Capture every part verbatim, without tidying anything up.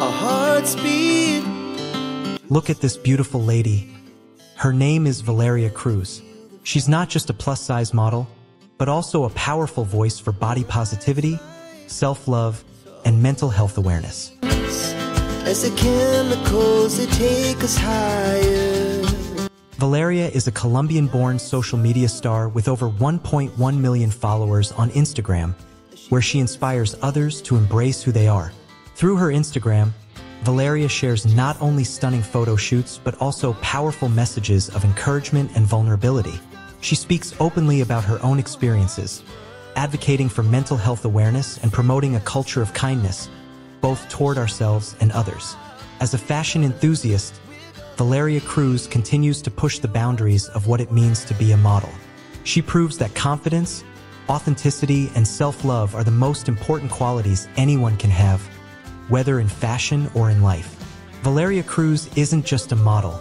our hearts beat. Look at this beautiful lady. Her name is Valeria Cruz. She's not just a plus-size model, but also a powerful voice for body positivity, self-love, and mental health awareness. As the chemicals that take us higher. Valeria is a Colombian-born social media star with over one point one million followers on Instagram, where she inspires others to embrace who they are. Through her Instagram, Valeria shares not only stunning photo shoots, but also powerful messages of encouragement and vulnerability. She speaks openly about her own experiences, advocating for mental health awareness and promoting a culture of kindness, both toward ourselves and others. As a fashion enthusiast, Valeria Cruz continues to push the boundaries of what it means to be a model. She proves that confidence, authenticity, and self-love are the most important qualities anyone can have, whether in fashion or in life. Valeria Cruz isn't just a model.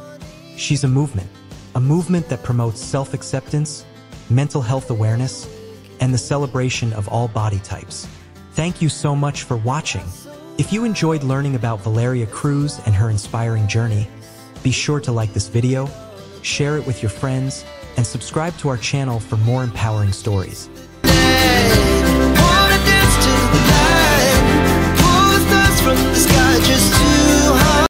She's a movement, a movement that promotes self-acceptance, mental health awareness, and the celebration of all body types. Thank you so much for watching. If you enjoyed learning about Valeria Cruz and her inspiring journey, be sure to like this video, share it with your friends, and subscribe to our channel for more empowering stories. Just